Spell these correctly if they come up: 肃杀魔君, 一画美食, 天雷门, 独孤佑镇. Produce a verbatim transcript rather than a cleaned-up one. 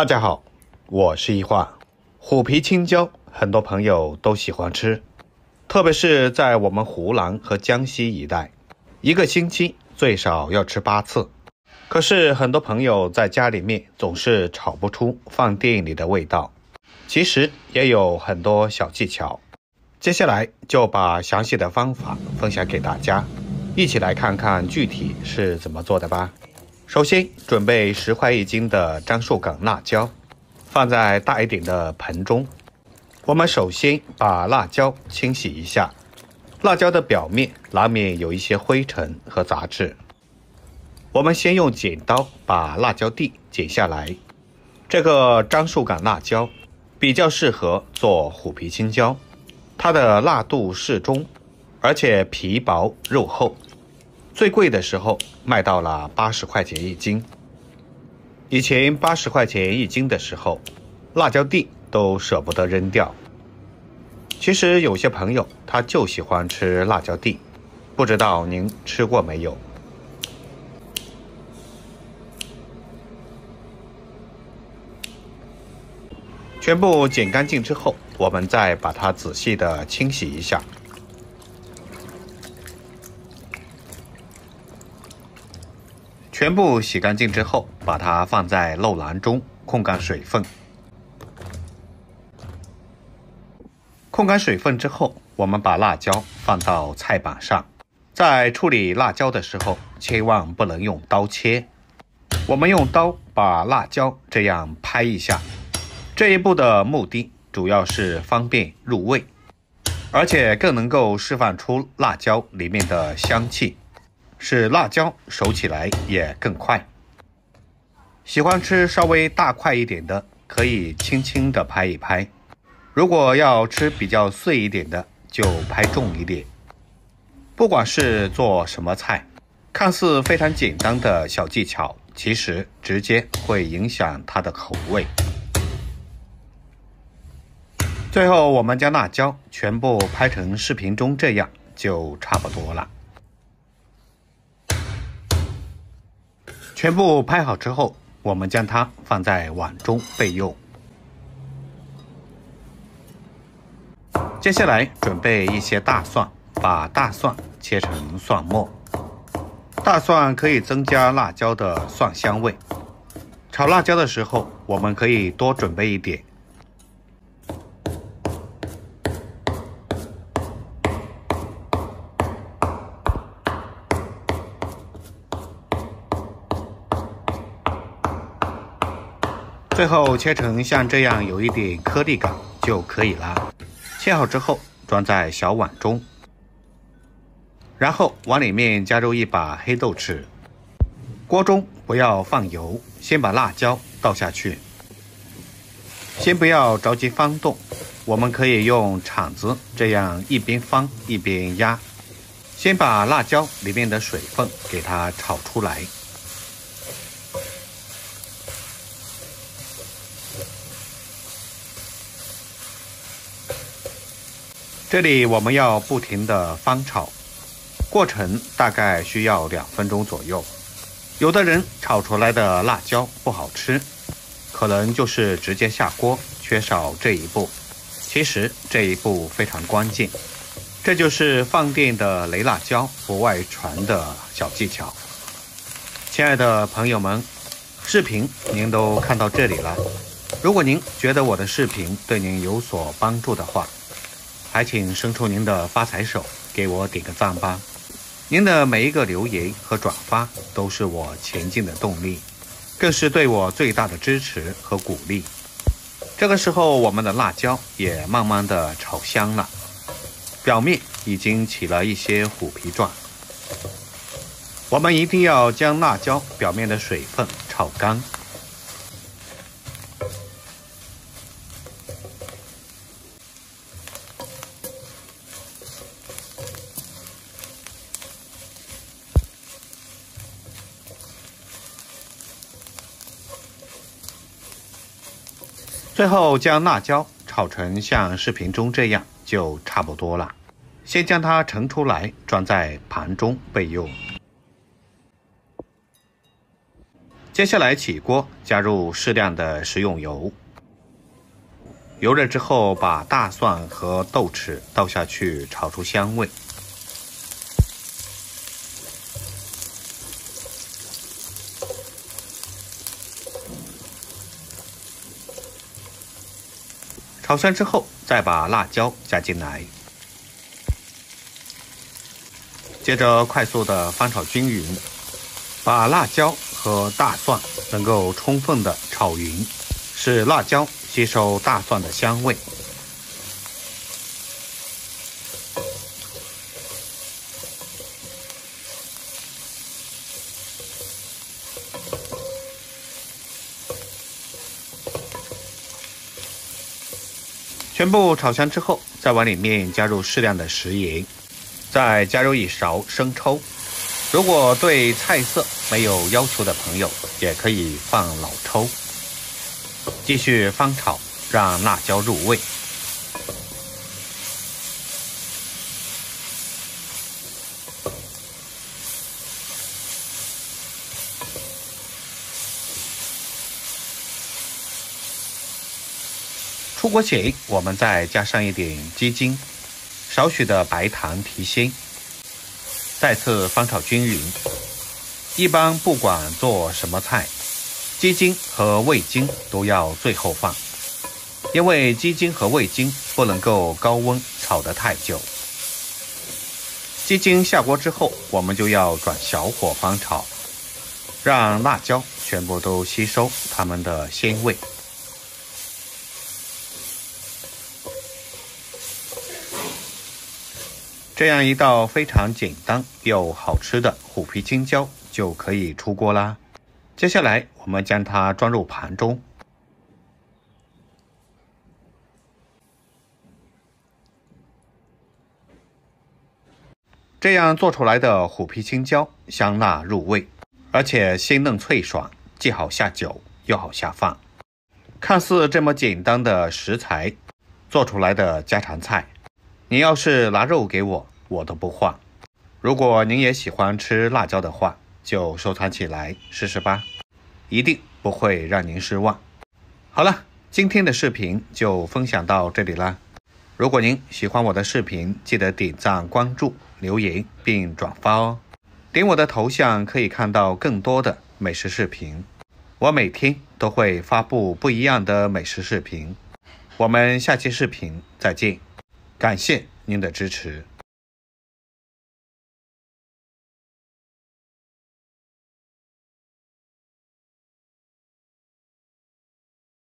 大家好，我是一化。虎皮青椒很多朋友都喜欢吃，特别是在我们湖南和江西一带，一个星期最少要吃八次。可是很多朋友在家里面总是炒不出饭店里的味道，其实也有很多小技巧。接下来就把详细的方法分享给大家，一起来看看具体是怎么做的吧。首先准备十块一斤的樟树梗辣椒，放在大一点的盆中。我们首先把辣椒清洗一下，辣椒的表面难免有一些灰尘和杂质。我们先用剪刀把辣椒蒂剪下来。这个樟树梗辣椒比较适合做虎皮青椒，它的辣度适中，而且皮薄肉厚。最贵的时候卖到了八十块钱一斤。以前八十块钱一斤的时候，辣椒蒂都舍不得扔掉。其实有些朋友他就喜欢吃辣椒蒂，不知道您吃过没有？全部剪干净之后，我们再把它仔细的清洗一下。全部洗干净之后，把它放在漏篮中控干水分。控干水分之后，我们把辣椒放到菜板上。在处理辣椒的时候，千万不能用刀切。我们用刀把辣椒这样拍一下。这一步的目的主要是方便入味，而且更能够释放出辣椒里面的香气。使辣椒熟起来也更快。喜欢吃稍微大块一点的，可以轻轻的拍一拍；如果要吃比较碎一点的，就拍重一点。不管是做什么菜，看似非常简单的小技巧，其实直接会影响它的口味。最后，我们将辣椒全部拍成视频中这样，就差不多了。全部拍好之后，我们将它放在碗中备用。接下来准备一些大蒜，把大蒜切成蒜末。大蒜可以增加辣椒的蒜香味。炒辣椒的时候，我们可以多准备一点。最后切成像这样有一点颗粒感就可以了。切好之后装在小碗中，然后往里面加入一把黑豆豉。锅中不要放油，先把辣椒倒下去。先不要着急翻动，我们可以用铲子这样一边翻一边压，先把辣椒里面的水分给它炒出来。这里我们要不停的翻炒，过程大概需要两分钟左右。有的人炒出来的辣椒不好吃，可能就是直接下锅，缺少这一步。其实这一步非常关键，这就是饭店的雷辣椒不外传的小技巧。亲爱的朋友们，视频您都看到这里了，如果您觉得我的视频对您有所帮助的话，还请伸出您的发财手，给我点个赞吧！您的每一个留言和转发都是我前进的动力，更是对我最大的支持和鼓励。这个时候，我们的辣椒也慢慢的炒香了，表面已经起了一些虎皮状。我们一定要将辣椒表面的水分炒干。最后将辣椒炒成像视频中这样就差不多了，先将它盛出来，装在盘中备用。接下来起锅，加入适量的食用油。油热之后，把大蒜和豆豉倒下去，炒出香味。 炒香之后，再把辣椒加进来，接着快速的翻炒均匀，把辣椒和大蒜能够充分的炒匀，使辣椒吸收大蒜的香味。全部炒香之后，在碗里面加入适量的食盐，再加入一勺生抽。如果对菜色没有要求的朋友，也可以放老抽。继续翻炒，让辣椒入味。出锅前，我们再加上一点鸡精，少许的白糖提鲜，再次翻炒均匀。一般不管做什么菜，鸡精和味精都要最后放，因为鸡精和味精不能够高温炒得太久。鸡精下锅之后，我们就要转小火翻炒，让辣椒全部都吸收它们的鲜味。 这样一道非常简单又好吃的虎皮青椒就可以出锅啦。接下来，我们将它装入盘中。这样做出来的虎皮青椒香辣入味，而且鲜嫩脆爽，既好下酒又好下饭。看似这么简单的食材，做出来的家常菜。 您要是拿肉给我，我都不换。如果您也喜欢吃辣椒的话，就收藏起来试试吧，一定不会让您失望。好了，今天的视频就分享到这里啦。如果您喜欢我的视频，记得点赞、关注、留言并转发哦。点我的头像可以看到更多的美食视频，我每天都会发布不一样的美食视频。我们下期视频再见。 感谢您的支持。